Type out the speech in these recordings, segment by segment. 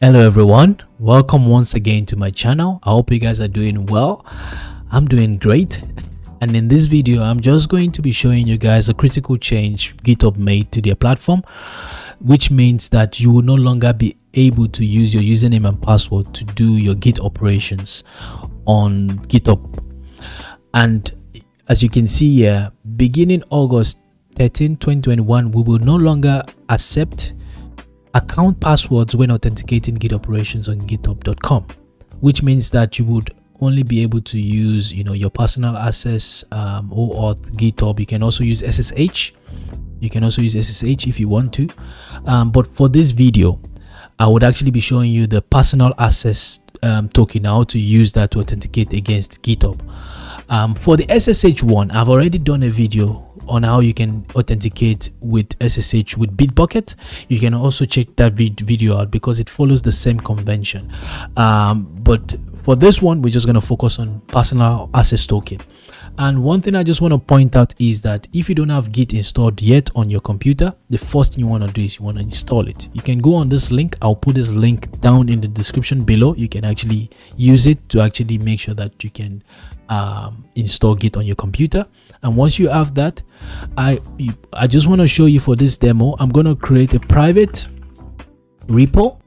Hello everyone, welcome once again to my channel. I hope you guys are doing well. I'm doing great, and in this video I'm just going to be showing you guys a critical change GitHub made to their platform, which means that you will no longer be able to use your username and password to do your Git operations on GitHub. And as you can see here, beginning August 13, 2021, we will no longer accept account passwords when authenticating Git operations on github.com, which means that you would only be able to use your personal access, OAuth, GitHub. You can also use SSH. You can also use SSH if you want to, but for this video I would actually be showing you the personal access token, how to use that to authenticate against GitHub. For the SSH one, I've already done a video on how you can authenticate with SSH with Bitbucket. You can also check that video out because it follows the same convention, but for this one we're just going to focus on personal access token. And one thing I just want to point out is that if you don't have Git installed yet on your computer, the first thing you want to do is you want to install it. You can go on this link. I'll put this link down in the description below. You can actually use it to actually make sure that you can install Git on your computer. And once you have that, I just want to show you, for this demo I'm going to create a private repo,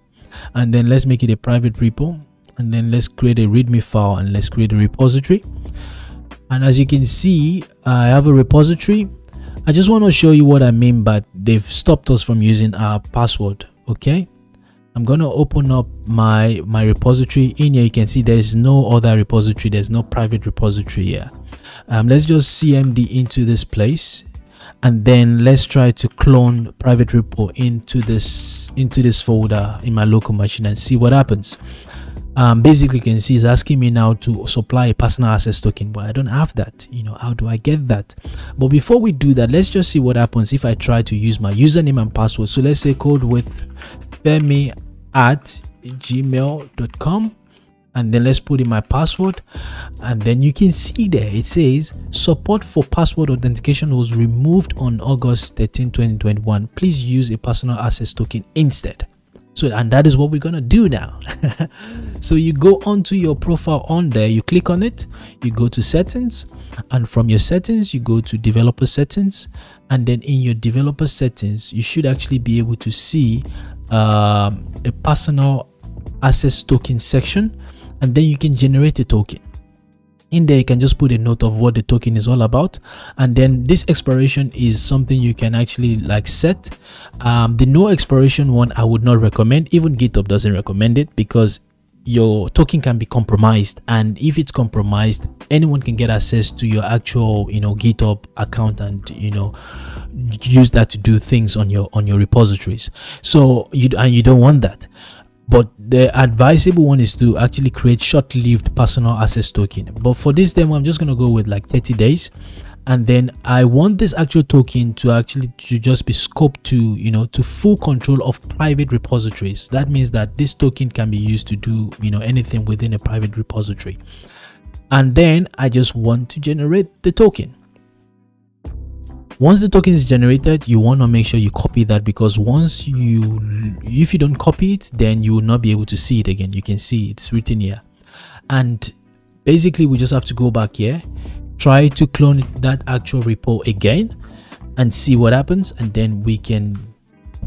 and then let's make it a private repo, and then let's create a README file, and let's create a repository. And as you can see, I have a repository. I just want to show you what I mean by they've stopped us from using our password. Okay, I'm going to open up my repository. In here you can see there is no other repository, there's no private repository here. Let's just cmd into this place, and then let's try to clone private repo into this folder in my local machine and see what happens. Basically you can see it's asking me now to supply a personal access token, but I don't have that. How do I get that? But before we do that, let's just see what happens if I try to use my username and password. So let's say code with femi@gmail.com, and then let's put in my password, and then you can see there it says support for password authentication was removed on August 13, 2021. Please use a personal access token instead. So, and that is what we're gonna do now. So you go onto your profile on there, you click on it, you go to settings, and from your settings you go to developer settings, and then in your developer settings you should actually be able to see a personal access token section, and then you can generate a token. In there you can just put a note of what the token is all about, and then this expiration is something you can actually like set. The no expiration one I would not recommend. Even GitHub doesn't recommend it because your token can be compromised, and if it's compromised anyone can get access to your actual GitHub account and use that to do things on your repositories. So you don't want that. But the advisable one is to actually create short-lived personal access token. But for this demo I'm just going to go with like 30 days, and then I want this actual token to just be scoped to to full control of private repositories. That means that this token can be used to do anything within a private repository, and then I just want to generate the token. Once the token is generated, you want to make sure you copy that, because once if you don't copy it, then you will not be able to see it again. You can see it's written here, and basically we just have to go back here, try to clone that actual repo again and see what happens, and then we can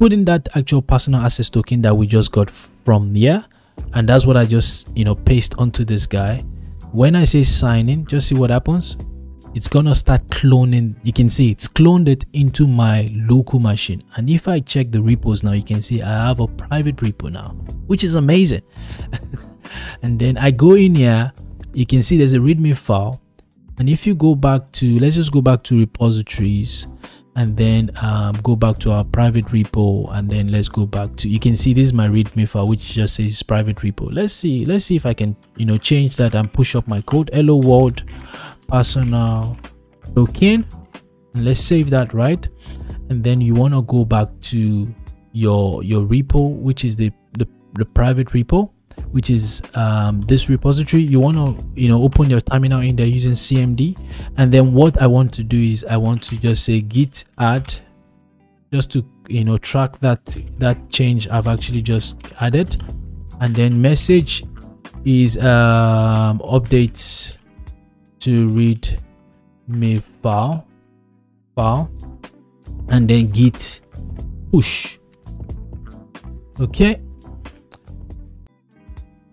put in that actual personal access token that we just got from here. And that's what I just paste onto this guy. When I say sign in, just see what happens. It's gonna start cloning. You can see it's cloned it into my local machine, and if I check the repos now, you can see I have a private repo now, which is amazing. And then I go in here, you can see there's a README file, and if you go back to, let's just go back to repositories, and then go back to our private repo, and then let's go back to, you can see this is my README file which just says private repo. Let's see if I can change that and push up my code. Hello world personal token, and let's save that, right? And then you want to go back to your repo, which is the private repo, which is this repository. You want to open your terminal in there using cmd, and then what I want to do is I want to just say git add, just to track that change I've actually just added. and then message is updates to readme file, and then git push. Okay,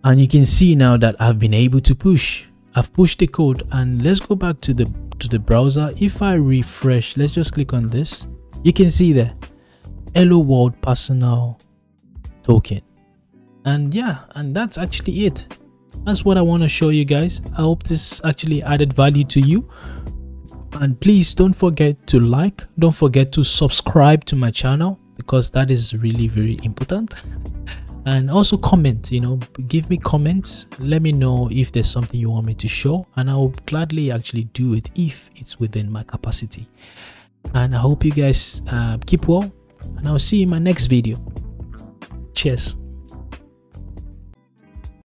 and you can see now that I've been able to push. I've pushed the code, and let's go back to the browser. If I refresh, let's just click on this. You can see there, hello world personal token. And yeah, and that's actually it. That's what I want to show you guys. I hope this actually added value to you, and please don't forget to like, don't forget to subscribe to my channel, because that is really very important. And also comment, give me comments, let me know if there's something you want me to show, and I will gladly actually do it if it's within my capacity. And I hope you guys keep well, and I'll see you in my next video. Cheers.